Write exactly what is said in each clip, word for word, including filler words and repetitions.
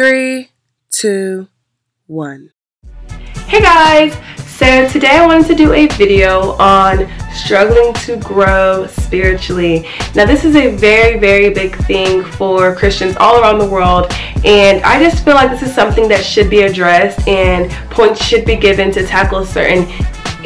Three, two, one. Hey guys! So today I wanted to do a video on struggling to grow spiritually. Now this is a very, very big thing for Christians all around the world, and I just feel like this is something that should be addressed and points should be given to tackle certain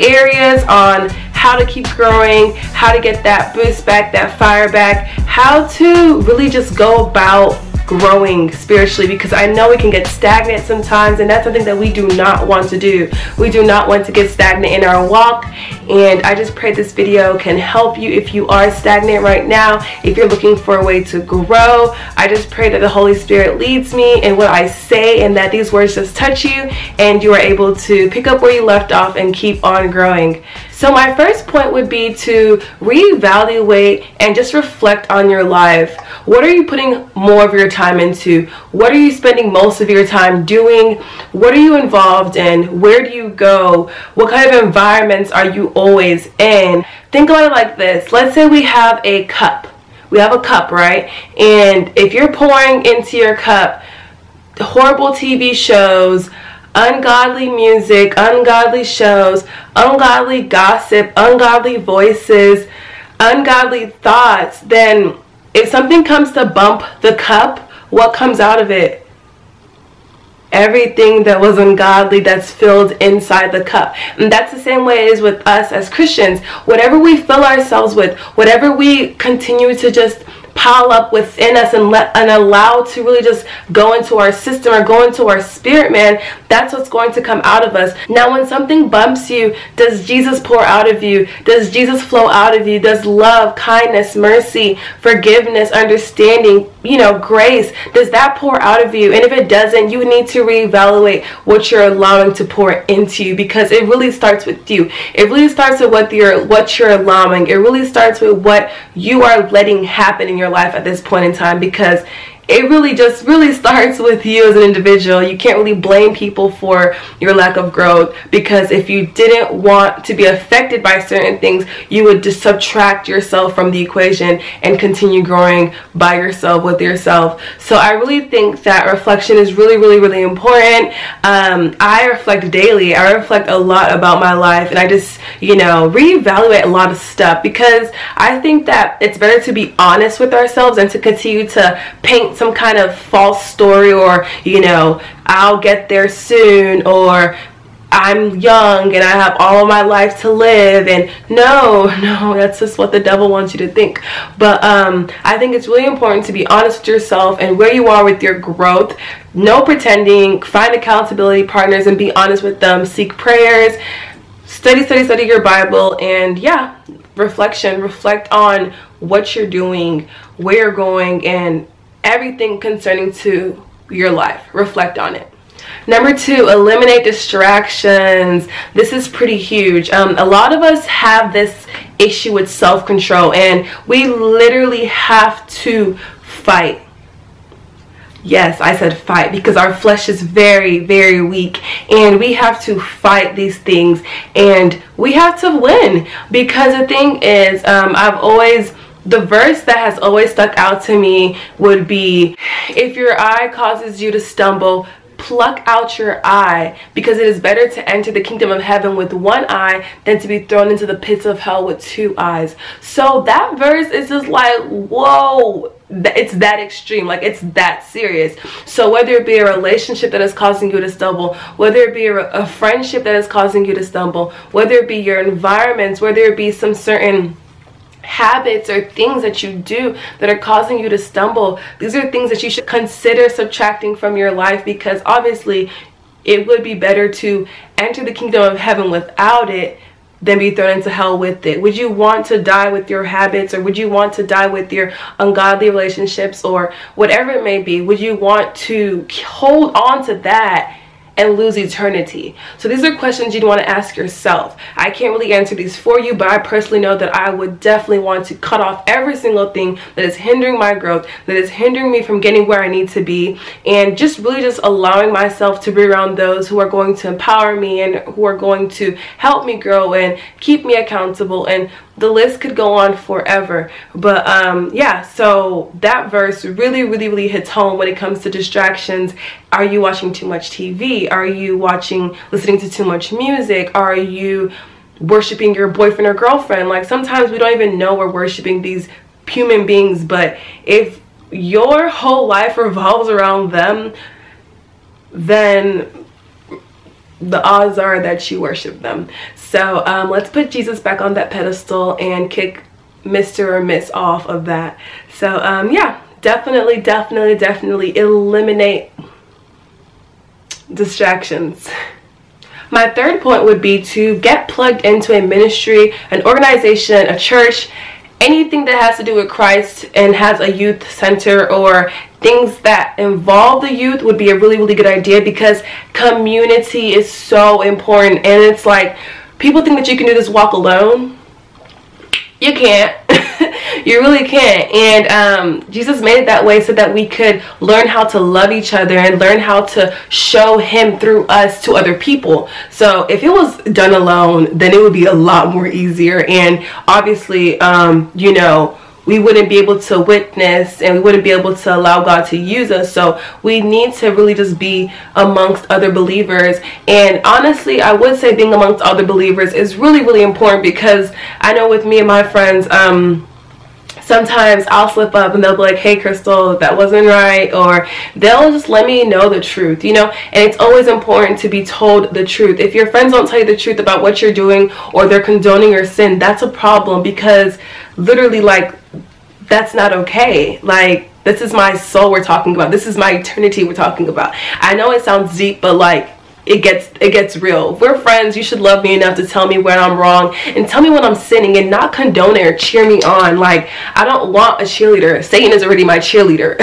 areas on how to keep growing, how to get that boost back, that fire back, how to really just go about growing spiritually, because I know we can get stagnant sometimes, and that's something that we do not want to do. We do not want to get stagnant in our walk, and I just pray this video can help you if you are stagnant right now, if you're looking for a way to grow. I just pray that the Holy Spirit leads me in what I say, and that these words just touch you and you are able to pick up where you left off and keep on growing. So my first point would be to reevaluate and just reflect on your life. What are you putting more of your time into? What are you spending most of your time doing? What are you involved in? Where do you go? What kind of environments are you always in? Think about it like this. Let's say we have a cup. We have a cup, right? And if you're pouring into your cup horrible T V shows, ungodly music, ungodly shows, ungodly gossip, ungodly voices, ungodly thoughts, then if something comes to bump the cup, what comes out of it? Everything that was ungodly that's filled inside the cup. And that's the same way it is with us as Christians. Whatever we fill ourselves with, whatever we continue to just pile up within us and let and allow to really just go into our system or go into our spirit, man, that's what's going to come out of us. Now when something bumps you, does Jesus pour out of you? Does Jesus flow out of you? Does love, kindness, mercy, forgiveness, understanding, you know, grace, does that pour out of you? And if it doesn't, you need to reevaluate what you're allowing to pour into you, because it really starts with you. It really starts with what you're what you're allowing. It really starts with what you are letting happen in your life at this point in time, because it really just really starts with you as an individual. You can't really blame people for your lack of growth, because if you didn't want to be affected by certain things, you would just subtract yourself from the equation and continue growing by yourself with yourself. So I really think that reflection is really, really, really important. Um, I reflect daily. I reflect a lot about my life, and I just, you know, reevaluate a lot of stuff, because I think that it's better to be honest with ourselves and to continue to paint some kind of false story, or, you know, I'll get there soon, or I'm young and I have all of my life to live. And no, no, that's just what the devil wants you to think. But um, I think it's really important to be honest with yourself and where you are with your growth. No pretending. Find accountability partners and be honest with them. Seek prayers. Study, study, study your Bible. And yeah, reflection. Reflect on what you're doing, where you're going, and everything concerning to your life. Reflect on it. Number two, eliminate distractions. This is pretty huge. Um, a lot of us have this issue with self-control, and we literally have to fight. Yes, I said fight, because our flesh is very, very weak, and we have to fight these things, and we have to win. Because the thing is, um, I've always The verse that has always stuck out to me would be, if your eye causes you to stumble, pluck out your eye, because it is better to enter the kingdom of heaven with one eye than to be thrown into the pits of hell with two eyes. So that verse is just like, whoa, it's that extreme, like it's that serious. So whether it be a relationship that is causing you to stumble, whether it be a, a friendship that is causing you to stumble, whether it be your environments, whether it be some certain habits or things that you do that are causing you to stumble, these are things that you should consider subtracting from your life, because obviously it would be better to enter the kingdom of heaven without it than be thrown into hell with it. Would you want to die with your habits, or would you want to die with your ungodly relationships, or whatever it may be? Would you want to hold on to that and lose eternity? So these are questions you'd want to ask yourself. I can't really answer these for you, but I personally know that I would definitely want to cut off every single thing that is hindering my growth, that is hindering me from getting where I need to be, and just really just allowing myself to be around those who are going to empower me and who are going to help me grow and keep me accountable and the list could go on forever. But um, yeah, so that verse really, really, really hits home when it comes to distractions. Are you watching too much T V? Are you watching, listening to too much music? Are you worshiping your boyfriend or girlfriend? Like, sometimes we don't even know we're worshiping these human beings, but if your whole life revolves around them, then the odds are that you worship them. So um, let's put Jesus back on that pedestal and kick Mister or Miss off of that. So um, yeah, definitely, definitely, definitely eliminate distractions. My third point would be to get plugged into a ministry, an organization, a church, anything that has to do with Christ and has a youth center or things that involve the youth would be a really, really good idea, because community is so important. And it's like, people think that you can do this walk alone. You can't. You really can't. And um, Jesus made it that way so that we could learn how to love each other and learn how to show him through us to other people. So if it was done alone, then it would be a lot more easier. And obviously, um, you know, we wouldn't be able to witness and we wouldn't be able to allow God to use us. So we need to really just be amongst other believers. And honestly, I would say being amongst other believers is really, really important, because I know with me and my friends, um, sometimes I'll slip up and they'll be like, hey, Crystal, that wasn't right. Or they'll just let me know the truth, you know. And it's always important to be told the truth. If your friends don't tell you the truth about what you're doing, or they're condoning your sin, that's a problem, because literally, like, that's not okay. Like, this is my soul we're talking about. This is my eternity we're talking about. I know it sounds deep, but like, it gets it gets real. If we're friends, you should love me enough to tell me when I'm wrong and tell me when I'm sinning, and not condone it or cheer me on. Like, I don't want a cheerleader. Satan is already my cheerleader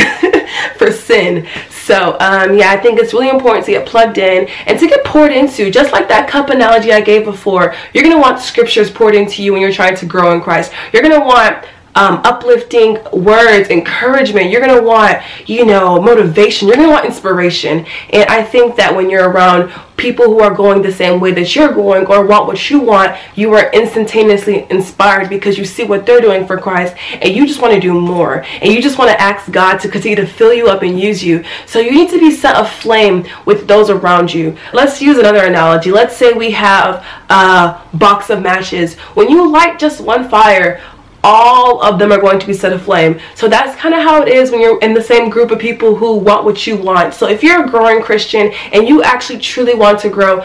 for sin. So um yeah, I think it's really important to get plugged in and to get poured into. Just like that cup analogy I gave before, you're gonna want scriptures poured into you when you're trying to grow in Christ. You're gonna want Um, uplifting words, encouragement. You're gonna want, you know, motivation. You're gonna want inspiration. And I think that when you're around people who are going the same way that you're going, or want what you want, you are instantaneously inspired, because you see what they're doing for Christ and you just want to do more, and you just want to ask God to continue to fill you up and use you. So you need to be set aflame with those around you. Let's use another analogy. Let's say we have a box of matches. When you light just one fire, all of them are going to be set aflame. So that's kind of how it is when you're in the same group of people who want what you want. So if you're a growing Christian and you actually truly want to grow,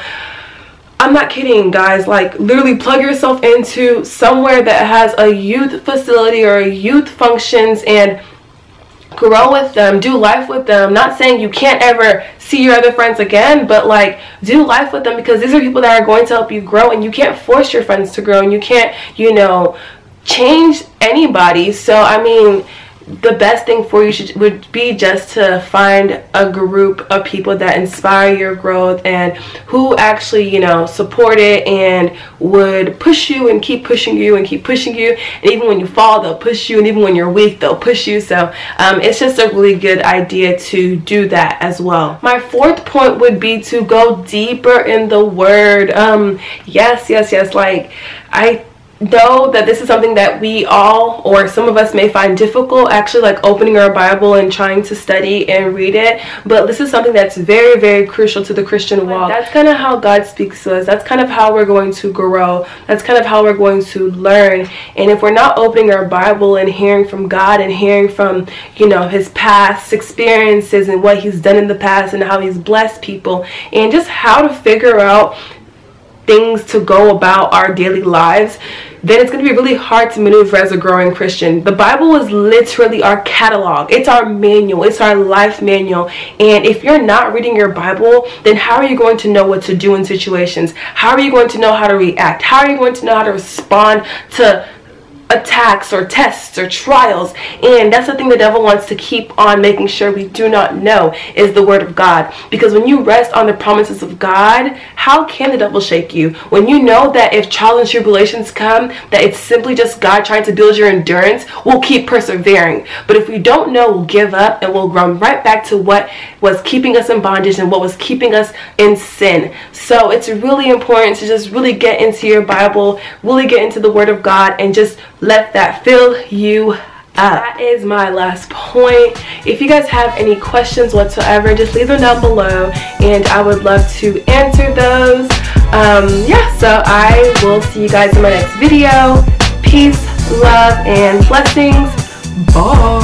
I'm not kidding, guys. Like, literally plug yourself into somewhere that has a youth facility or a youth functions, and grow with them, do life with them. Not saying you can't ever see your other friends again, but like, do life with them, because these are people that are going to help you grow, and you can't force your friends to grow, and you can't, you know, change anybody. So I mean, the best thing for you should would be just to find a group of people that inspire your growth and who actually, you know, support it and would push you and keep pushing you and keep pushing you, and even when you fall, they'll push you, and even when you're weak, they'll push you. So um, it's just a really good idea to do that as well. My fourth point would be to go deeper in the word. Um, yes, yes, yes. Like, I know that this is something that we all, or some of us, may find difficult, actually, like opening our Bible and trying to study and read it, but this is something that's very, very crucial to the Christian walk. That's kind of how God speaks to us. That's kind of how we're going to grow. That's kind of how we're going to learn. And if we're not opening our Bible and hearing from God and hearing from, you know, his past experiences and what he's done in the past and how he's blessed people, and just how to figure out things to go about our daily lives, then it's going to be really hard to maneuver as a growing Christian. The Bible is literally our catalog. It's our manual. It's our life manual. And if you're not reading your Bible, then how are you going to know what to do in situations? How are you going to know how to react? How are you going to know how to respond to attacks or tests or trials, and that's the thing the devil wants to keep on making sure we do not know, is the word of God. Because when you rest on the promises of God, how can the devil shake you? When you know that if trials and tribulations come, that it's simply just God trying to build your endurance, we'll keep persevering. But if we don't know, we'll give up and we'll run right back to what was keeping us in bondage and what was keeping us in sin. So it's really important to just really get into your Bible, really get into the word of God, and just let that fill you up. That is my last point. If you guys have any questions whatsoever, just leave them down below and I would love to answer those. Um, yeah, so I will see you guys in my next video. Peace, love, and blessings. Bye.